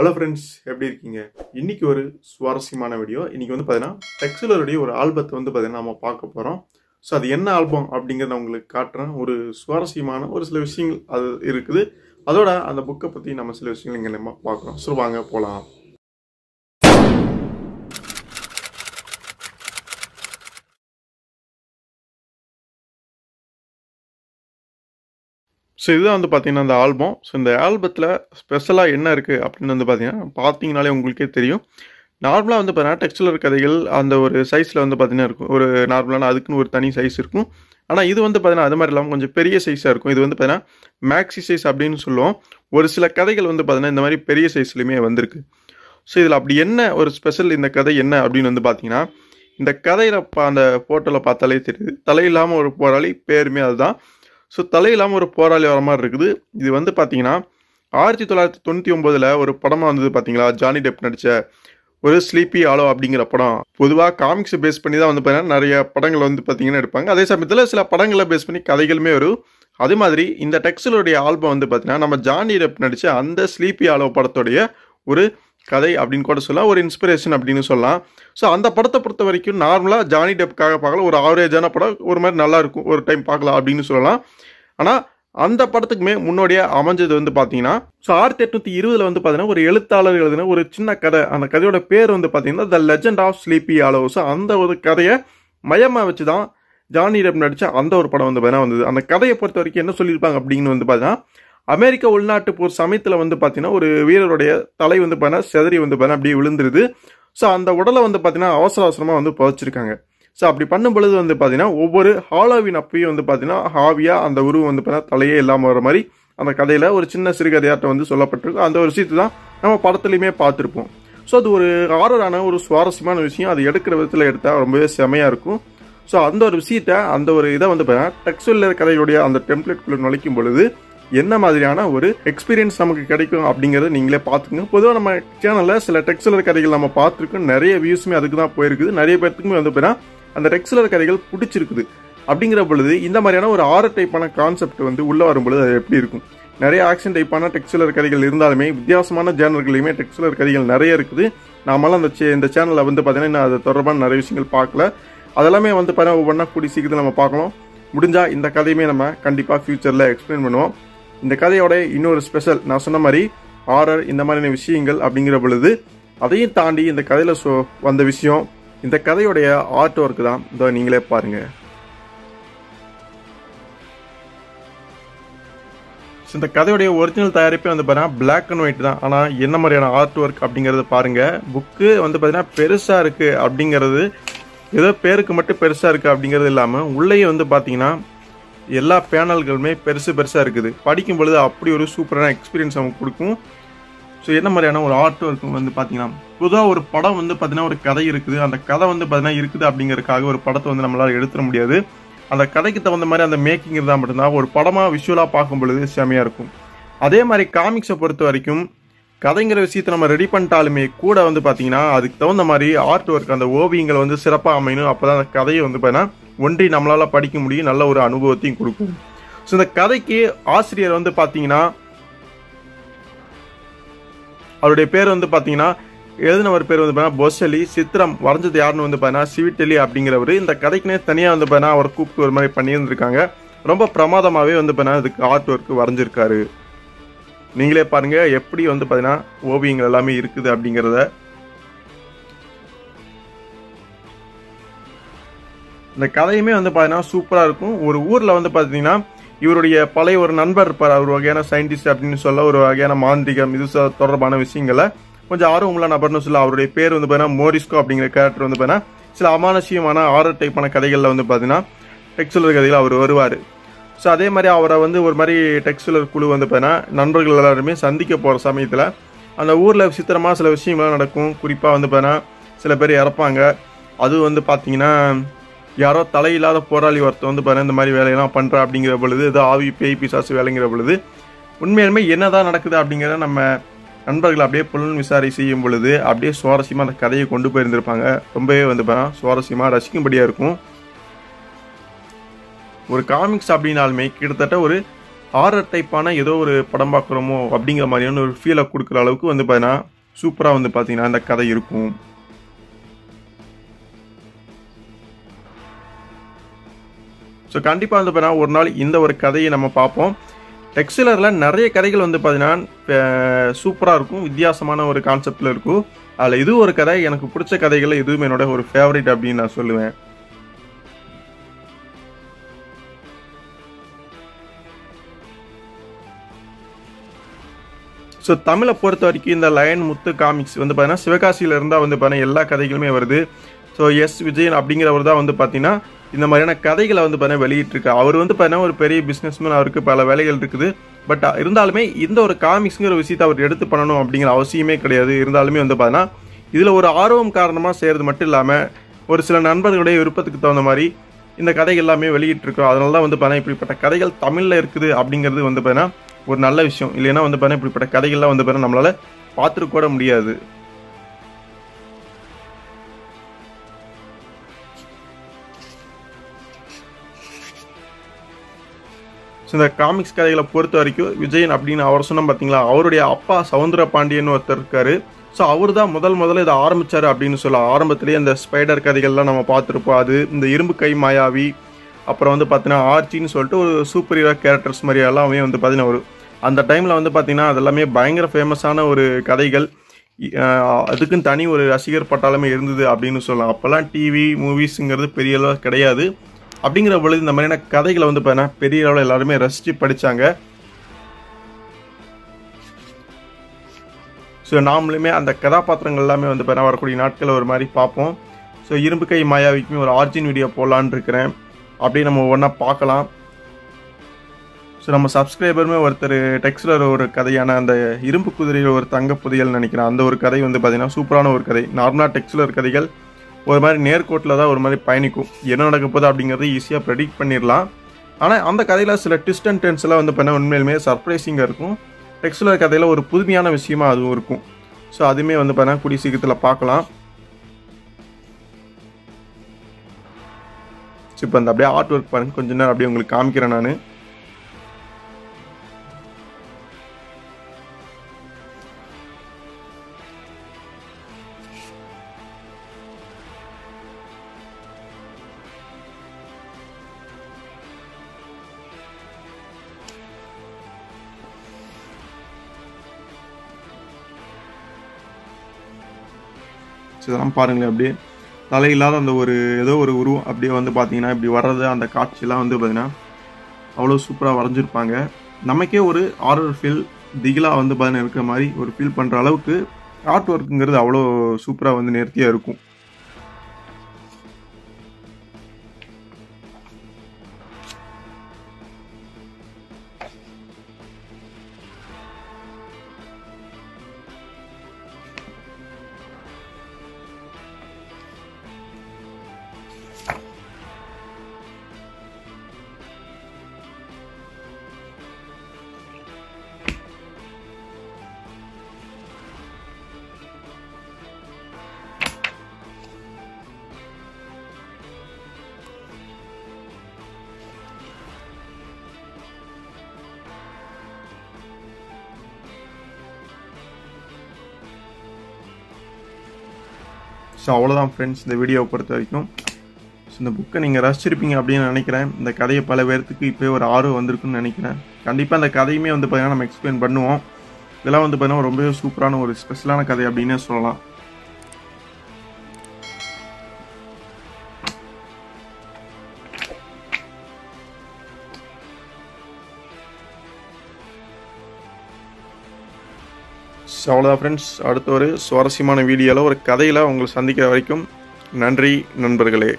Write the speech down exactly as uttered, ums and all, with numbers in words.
Hello friends, எப்படி இருக்கீங்க? இன்னைக்கு ஒரு சுவாரஸ்யமான வீடியோ. இன்னைக்கு வந்து பார்த்தீங்கன்னா டெக்ஸ் வில்லருடைய ஒரு ஆல்பத்தை வந்து பார்த்தீங்கன்னா நம்ம பார்க்க போகிறோம். ஸோ அது என்ன ஆல்பம் அப்படிங்கிறத நான் உங்களுக்கு காட்டுறேன். ஒரு சுவாரஸ்யமான ஒரு சில விஷயங்கள் அது இருக்குது. அதோட அந்த புக்கை பற்றி நம்ம சில விஷயங்கள் இங்கே நம்ம பார்க்குறோம். ஸோ வாங்க போகலாம். ஸோ இதுதான் வந்து பார்த்தீங்கன்னா அந்த ஆல்பம். ஸோ இந்த ஆல்பத்தில் ஸ்பெஷலாக என்ன இருக்குது அப்படின்னு வந்து பார்த்தீங்கன்னா பார்த்தீங்கனாலே உங்களுக்கே தெரியும். நார்மலாக வந்து பார்த்தீங்கன்னா டெக்ஸ் வில்லர் கதைகள் அந்த ஒரு சைஸில் வந்து பார்த்தீங்கன்னா இருக்கும். ஒரு நார்மலான அதுக்குன்னு ஒரு தனி சைஸ் இருக்கும். ஆனால் இது வந்து பார்த்தீங்கன்னா அது மாதிரி இல்லாமல் கொஞ்சம் பெரிய சைஸாக இருக்கும். இது வந்து பார்த்தீங்கன்னா மேக்ஸி சைஸ் அப்படின்னு சொல்லுவோம். ஒரு சில கதைகள் வந்து பார்த்தீங்கன்னா இந்த மாதிரி பெரிய சைஸ்லையுமே வந்திருக்கு. ஸோ இதில் அப்படி என்ன ஒரு ஸ்பெஷல் இந்த கதை என்ன அப்படின்னு வந்து பார்த்தீங்கன்னா இந்த கதையில் அந்த ஃபோட்டோவில் பார்த்தாலே தெரியுது. தலையில்லாமல் ஒரு போராளி, பேருமே அதுதான். ஸோ தலையில்லாமல் ஒரு போராளி வர மாதிரி இருக்குது. இது வந்து பார்த்தீங்கன்னா ஆயிரத்தி தொள்ளாயிரத்தி தொண்ணூற்றி ஒம்போதில் ஒரு படமாக வந்தது பார்த்தீங்களா, ஜானி டெப் நடித்த ஒரு ஸ்லீப்பி ஹாலோ அப்படிங்கிற படம். பொதுவாக காமிக்ஸை பேஸ் பண்ணி தான் வந்து பார்த்தீங்கன்னா நிறைய படங்கள் வந்து பார்த்தீங்கன்னா எடுப்பாங்க. அதே சமயத்தில் சில படங்களை பேஸ் பண்ணி கதைகளுமே வரும். அது மாதிரி இந்த டெக்ஸ் வில்லருடைய ஆல்பம் வந்து பார்த்தீங்கன்னா நம்ம ஜானி டெப் நடித்த அந்த ஸ்லீப்பி ஹாலோ படத்துடைய ஒரு கதை அப்படின்னு கூட சொல்லலாம், ஒரு இன்ஸ்பிரேஷன் அப்படின்னு சொல்லலாம். ஸோ அந்த படத்தை பொறுத்த வரைக்கும் நார்மலாக ஜானி டெப்புக்காக பார்க்கலாம், ஒரு ஆவரேஜான படம், ஒரு மாதிரி நல்லாயிருக்கும், ஒரு டைம் பார்க்கலாம் அப்படின்னு சொல்லலாம். ஆனால் அந்த படத்துக்குமே முன்னோடியே அமைஞ்சது வந்து பார்த்தீங்கன்னா ஸோ ஆயிரத்தி எட்நூற்றி இருபதில் வந்து பார்த்தீங்கன்னா ஒரு எழுத்தாளர் எழுதின ஒரு சின்ன கதை. அந்த கதையோட பேர் வந்து பார்த்தீங்கன்னா the legend of Sleepy Hollow. So அந்த ஒரு கதையை மையமாக வச்சு தான் ஜானி டெப் நடித்த அந்த ஒரு படம் வந்து பார்த்தீங்கன்னா வந்தது. அந்த கதையை பொறுத்த வரைக்கும் என்ன சொல்லியிருப்பாங்க அப்படின்னு வந்து பார்த்தீங்கன்னா அமெரிக்க உள்நாட்டு போர் சமயத்தில் வந்து பார்த்தீங்கன்னா ஒரு வீரருடைய தலை வந்து பார்த்தீங்கன்னா செதறி வந்து பார்த்தீங்கன்னா அப்படியே விழுந்துருது. ஸோ அந்த உடலை வந்து பார்த்தீங்கன்னா அவசர அவசரமாக வந்து புதைச்சிருக்காங்க. ஸோ அப்படி பண்ணும் பொழுது வந்து பார்த்தீங்கன்னா ஒவ்வொரு ஹாலோவின் அப்பையும் வந்து பார்த்தீங்கன்னா ஹாவியாக அந்த உருவம் வந்து பார்த்தீங்கன்னா தலையே இல்லாமல் வர மாதிரி அந்த கதையில் ஒரு சின்ன சிறுகதையாட்ட வந்து சொல்லப்பட்டிருக்கும். அந்த ஒரு விஷயத்தை தான் நம்ம படத்துலையுமே பார்த்துருப்போம். ஸோ அது ஒரு ஆர்வரான ஒரு சுவாரஸ்யமான விஷயம். அது எடுக்கிற விதத்தில் எடுத்தால் ரொம்பவே செமையாக இருக்கும். ஸோ அந்த ஒரு விஷயத்த அந்த ஒரு இதை வந்து பார்த்தீங்கன்னா டெக்ஸ் வில்லர் கதையுடைய அந்த டெம்ப்ளேட்குள்ளே நுழைக்கும் பொழுது என்ன மாதிரியான ஒரு எக்ஸ்பீரியன்ஸ் நமக்கு கிடைக்கும் அப்படிங்கிறத நீங்களே பார்த்துக்கோங்க. பொதுவாக நம்ம சேனலில் சில டெக்ஸ் வில்லர் கதைகள் நம்ம பார்த்துருக்கோம். நிறைய வியூஸுமே அதுக்கு தான் போயிருக்குது. நிறைய பேர்த்துக்குமே வந்து பார்த்தீங்கன்னா அந்த டெக்ஸ் வில்லர் கதைகள் பிடிச்சிருக்குது. அப்படிங்கிற பொழுது இந்த மாதிரியான ஒரு ஆர்ட் டைப்பான கான்செப்ட் வந்து உள்ளே வரும்பொழுது அது எப்படி இருக்கும்? நிறைய ஆக்ஷன் டைப்பான டெக்ஸ் வில்லர் கதைகள் இருந்தாலுமே வித்தியாசமான ஜேனர்கள்லையுமே டெக்ஸ் வில்லர் கதைகள் நிறைய இருக்குது. நாமெல்லாம் அந்த இந்த சேனலில் வந்து பார்த்தீங்கன்னா இன்னும் அது தொடர்பான நிறைய விஷயங்கள் பார்க்கல. அதெல்லாமே வந்து பார்த்தீங்கன்னா ஒவ்வொன்றா கூடி சீக்கிரத்தில் நம்ம பார்க்கலாம். முடிஞ்சால் இந்த கதையுமே நம்ம கண்டிப்பாக ஃபியூச்சரில் எக்ஸ்பிளைன் பண்ணுவோம். இந்த கதையோட இன்னொரு ஸ்பெஷல் நான் சொன்ன மாதிரி ஆரர் இந்த மாதிரியான விஷயங்கள் அப்படிங்கிற பொழுது அதையும் தாண்டி இந்த கதையில் சொ வந்த விஷயம் இந்த கதையோடைய ஆர்ட் ஒர்க்கு தான். இதை நீங்களே பாருங்கள். இந்த கதையுடைய ஒரிஜினல் தயாரிப்பே வந்து பார்த்தீங்கன்னா பிளாக் அண்ட் ஒயிட் தான். ஆனால் என்ன மாதிரியான ஆர்ட் ஒர்க் அப்படிங்கிறது பாருங்கள். புக்கு வந்து பார்த்தீங்கன்னா பெருசாக இருக்குது அப்படிங்கிறது ஏதோ பேருக்கு மட்டும் பெருசாக இருக்குது அப்படிங்கிறது இல்லாமல் உள்ளேயே வந்து பார்த்தீங்கன்னா எல்லா பேனல்களுமே பெருசு பெருசாக இருக்குது. படிக்கும் பொழுது அப்படி ஒரு சூப்பரான எக்ஸ்பீரியன்ஸ் அவங்க கொடுக்கும். ஸோ என்ன மாதிரியான ஒரு ஆர்ட் ஒர்க்கும் வந்து பார்த்தீங்கன்னா பொதுவாக ஒரு படம் வந்து பார்த்தீங்கன்னா ஒரு கதை இருக்குது. அந்த கதை வந்து பார்த்தீங்கன்னா இருக்குது அப்படிங்கிறதுக்காக ஒரு படத்தை வந்து நம்மளால் எடுத்துட முடியாது. அந்த கதைக்கு தகுந்த மாதிரி அந்த மேக்கிங் இருந்தால் மட்டும்தான் ஒரு படமாக விஷுவலாக பார்க்கும் பொழுது செமையாக இருக்கும். அதே மாதிரி காமிக்ஸை பொறுத்த வரைக்கும் கதைங்கிற விஷயத்தை நம்ம ரெடி பண்ணிட்டாலுமே கூட வந்து பார்த்தீங்கன்னா அதுக்கு தகுந்த மாதிரி ஆர்ட் ஒர்க் அந்த ஓவியங்களை வந்து சிறப்பாக அமையணும். அப்போ தான் அந்த கதையை வந்து பார்த்தீங்கன்னா ஒன்றி நம்மளால் படிக்க முடியும், நல்ல ஒரு அனுபவத்தையும் கொடுக்கும். ஸோ இந்த கதைக்கு ஆசிரியர் வந்து பார்த்தீங்கன்னா அவருடைய பேர் வந்து பார்த்தீங்கன்னா எழுதினவர் பேர் வந்து பார்த்தீங்கன்னா பொசலி. சித்திரம் வரைஞ்சது யாருன்னு வந்து பார்த்தீங்கன்னா சிவிட்டலி அப்படிங்கிறவர். இந்த கதைக்குனே தனியாக வந்து பார்த்தீங்கன்னா அவரை கூப்பிட்டு ஒரு மாதிரி பண்ணியிருந்துருக்காங்க. ரொம்ப பிரமாதமாகவே வந்து பார்த்தீங்கன்னா அதுக்கு ஆர்ட் ஒர்க்கு வரைஞ்சிருக்காரு. நீங்களே பாருங்கள் எப்படி வந்து பார்த்தீங்கன்னா ஓவியங்கள் எல்லாமே இருக்குது அப்படிங்கிறத. இந்த கதையுமே வந்து பார்த்தீங்கன்னா சூப்பராக இருக்கும். ஒரு ஊரில் வந்து பார்த்தீங்கன்னா இவருடைய பழைய ஒரு நண்பர் இருப்பார். ஒரு வகையான சயின்டிஸ்ட் அப்படின்னு சொல்ல ஒரு வகையான மாந்திரிகம் இது தொடர்பான விஷயங்களை கொஞ்சம் ஆர்வம் உள்ள நபர்னு சொல்ல அவருடைய பேர் வந்து பார்த்தீங்கன்னா மோரிஸ்கோ அப்படிங்கிற கேரக்டர் வந்து பார்த்தீங்கன்னா சில அமானுஷ்யமான ஆர்ட் டைப்பான கதைகளில் வந்து பார்த்தீங்கன்னா டெக்ஸ் வில்லர் கதையில் அவர் வருவார். ஸோ அதே மாதிரி அவரை வந்து ஒரு மாதிரி டெக்ஸ் வில்லர் குழு வந்து பார்த்தீங்கன்னா நண்பர்கள் எல்லாருமே சந்திக்க போகிற சமயத்தில் அந்த ஊரில் விசித்திரமாக சில விஷயங்கள்லாம் நடக்கும். குறிப்பாக வந்து பார்த்தீங்கன்னா சில பேர் இறப்பாங்க. அது வந்து பார்த்தீங்கன்னா யாரோ தலையில்லாத போராளி ஒருத்தர் வந்து பாருங்கள் இந்த மாதிரி வேலையெல்லாம் பண்ணுறா அப்படிங்கிற பொழுது ஏதோ ஆவி பேய் பிசாசு வேலைங்கிற பொழுது உண்மையிலுமே என்ன தான் நடக்குது அப்படிங்கிறத நம்ம நண்பர்கள் அப்படியே புலன் விசாரணை செய்யும் பொழுது அப்படியே சுவாரஸ்யமாக அந்த கதையை கொண்டு போயிருந்திருப்பாங்க. ரொம்பவே வந்து பாருங்கள் சுவாரஸ்யமாக ரசிக்கும்படியாக இருக்கும். ஒரு காமிக்ஸ் அப்படின்னாலுமே கிட்டத்தட்ட ஒரு ஹாரர் டைப்பான ஏதோ ஒரு படம் பார்க்குறோமோ அப்படிங்கிற மாதிரியான ஒரு ஃபீலை கொடுக்குற அளவுக்கு வந்து பார்த்தீங்கன்னா சூப்பராக வந்து பார்த்தீங்கன்னா அந்த கதை இருக்கும். ஸோ கண்டிப்பாக வந்து பார்த்தீங்கன்னா ஒரு நாள் இந்த ஒரு கதையை நம்ம பார்ப்போம். டெக்ஸ் வில்லரில் நிறைய கதைகள் வந்து பார்த்தீங்கன்னா சூப்பராக இருக்கும், வித்தியாசமான ஒரு கான்செப்டில் இருக்கும். அதில் இது ஒரு கதை எனக்கு பிடிச்ச கதைகளில் எதுவும் என்னோட ஒரு ஃபேவரட் அப்படின்னு நான் சொல்லுவேன். ஸோ தமிழை பொறுத்த வரைக்கும் இந்த லயன் முத்து காமிக்ஸ் வந்து பார்த்தீங்கன்னா சிவகாசியில் இருந்தால் வந்து பார்த்தீங்கன்னா எல்லா கதைகளுமே வருது. ஸோ எஸ் விஜயன் அப்படிங்கிறவர் தான் வந்து பார்த்தீங்கன்னா இந்த மாதிரியான கதைகளை வந்து பார்த்தீங்கன்னா வெளியிட்டிருக்கு. அவர் வந்து பார்த்தீங்கன்னா ஒரு பெரிய பிஸ்னஸ்மேன், அவருக்கு பல வேலைகள் இருக்குது. பட் இருந்தாலுமே இந்த ஒரு காமிக்ஸுங்கிற விஷயத்தை அவர் எடுத்து பண்ணணும் அப்படிங்கிற அவசியமே கிடையாது. இருந்தாலுமே வந்து பார்த்தீங்கன்னா இதில் ஒரு ஆர்வம் காரணமாக செய்கிறது மட்டும் இல்லாமல் ஒரு சில நண்பர்களுடைய விருப்பத்துக்கு தகுந்த மாதிரி இந்த கதைகள் எல்லாமே வெளியிட்டிருக்கோம். அதனால தான் வந்து பார்த்தீங்கன்னா இப்படிப்பட்ட கதைகள் தமிழில் இருக்குது அப்படிங்கிறது வந்து பார்த்தீங்கன்னா ஒரு நல்ல விஷயம். இல்லைன்னா வந்து பார்த்தீங்கன்னா இப்படிப்பட்ட கதைகள்லாம் வந்து பார்த்தீங்கன்னா நம்மளால் பார்த்துட்டு கூட முடியாது. ஸோ இந்த காமிக்ஸ் கதைகளை பொறுத்த வரைக்கும் விஜயன் அப்படின்னு அவர் சொன்னால் பார்த்தீங்களா, அவருடைய அப்பா சவுந்தர பாண்டியன் ஒருத்தர் இருக்காரு. ஸோ அவர் தான் முதல் முதல்ல இதை ஆரம்பித்தார் அப்படின்னு சொல்ல. ஆரம்பத்துலேயே இந்த ஸ்பைடர் கதைகள்லாம் நம்ம பார்த்துருப்போம். அது இந்த இரும்பு கை மாயாவி, அப்புறம் வந்து பார்த்தீங்கன்னா ஆர்ச்சின்னு சொல்லிட்டு ஒரு சூப்பர் ஹீரோ கேரக்டர்ஸ் மாதிரி எல்லாமே வந்து பார்த்தீங்கன்னா ஒரு அந்த டைமில் வந்து பார்த்தீங்கன்னா அதெல்லாமே பயங்கர ஃபேமஸான ஒரு கதைகள். அதுக்குன்னு தனி ஒரு ரசிகர் பட்டாலுமே இருந்தது அப்படின்னு சொல்லலாம். அப்போல்லாம் டிவி மூவிஸுங்கிறது பெரிய அளவு கிடையாது. அப்படிங்கிற பொழுது இந்த மாதிரியான கதைகளை வந்து பார்த்தீங்கன்னா பெரிய அளவில் எல்லாருமே ரசித்து படித்தாங்க. ஸோ நாமளுமே அந்த கதாபாத்திரங்கள் எல்லாமே வந்து பார்த்தீங்கன்னா வரக்கூடிய நாட்களை ஒரு மாதிரி பார்ப்போம். ஸோ இரும்பு கை மாயாவிக்குமே ஒரு ஆர்ஜின் வீடியோ போடலான்னு இருக்கிறேன், அப்படியே நம்ம ஒவ்வொன்றா பார்க்கலாம். ஸோ நம்ம சப்ஸ்கிரைபருமே ஒருத்தர் டெக்ஸ்லர் ஒரு கதையான அந்த இரும்பு குதிரையில் ஒரு தங்க புதையல் நினைக்கிறேன், அந்த ஒரு கதை வந்து பார்த்தீங்கன்னா சூப்பரான ஒரு கதை. நார்மலாக டெக்ஸ்லர் கதைகள் ஒரு மாதிரி நேர்கோட்டில் தான் ஒரு மாதிரி பயணிக்கும், என்ன நடக்க போகுது அப்படிங்கிறது ஈஸியாக ப்ரெடிக்ட் பண்ணிடலாம். ஆனால் அந்த கதையில் சில ட்விஸ்ட் அண்ட் டர்ன்ஸ் எல்லாம் வந்து பார்த்தீங்கன்னா உண்மையிலுமே சர்ப்ரைசிங்காக இருக்கும். டெக்ஸ் வில்லர் கதையில் ஒரு புதுமையான விஷயமாக அதுவும் இருக்கும். ஸோ அதுவுமே வந்து பார்த்தீங்கன்னா கூடிய சீக்கிரத்தில் பார்க்கலாம். ஸோ இப்போ அந்த அப்படியே ஆர்ட் ஒர்க் பாருங்க, கொஞ்ச நேரம் அப்படியே உங்களுக்கு காமிக்கிறேன் நான். இதெல்லாம் பாருங்களேன், அப்படியே தலையில்லாத அந்த ஒரு ஏதோ ஒரு உருவம் அப்படியே வந்து பார்த்தீங்கன்னா இப்படி வர்றது, அந்த காட்சியெலாம் வந்து பார்த்தீங்கன்னா அவ்வளோ சூப்பராக வரைஞ்சிருப்பாங்க. நமக்கே ஒரு ஹாரர் ஃபீல் திகிலாக வந்து பார்த்தீங்கன்னா இருக்கிற மாதிரி ஒரு ஃபீல் பண்ணுற அளவுக்கு ஆர்ட் ஒர்க்குங்கிறது அவ்வளோ சூப்பராக வந்து நேர்த்தியாக இருக்கும். ஸோ அவ்வளோதான் ஃப்ரெண்ட்ஸ் இந்த வீடியோவை பொறுத்த வரைக்கும். ஸோ இந்த புக்கை நீங்கள் ரசிச்சிருப்பீங்க அப்படின்னு நினைக்கிறேன். இந்த கதையை பல பேர்த்துக்கு இப்போ ஒரு ஆர்வம் வந்திருக்குன்னு நினைக்கிறேன். கண்டிப்பாக அந்த கதையுமே வந்து பார்த்தீங்கன்னா நம்ம எக்ஸ்பிளைன் பண்ணுவோம். இதெல்லாம் வந்து பார்த்தீங்கன்னா ரொம்பவே சூப்பரான ஒரு ஸ்பெஷலான கதை அப்படின்னே சொல்லலாம். ஸோ அவ்வளோதான் ஃப்ரெண்ட்ஸ், அடுத்த ஒரு சுவாரஸ்யமான வீடியோவில் ஒரு கதையில் உங்களை சந்திக்கிற வரைக்கும் நன்றி நண்பர்களே.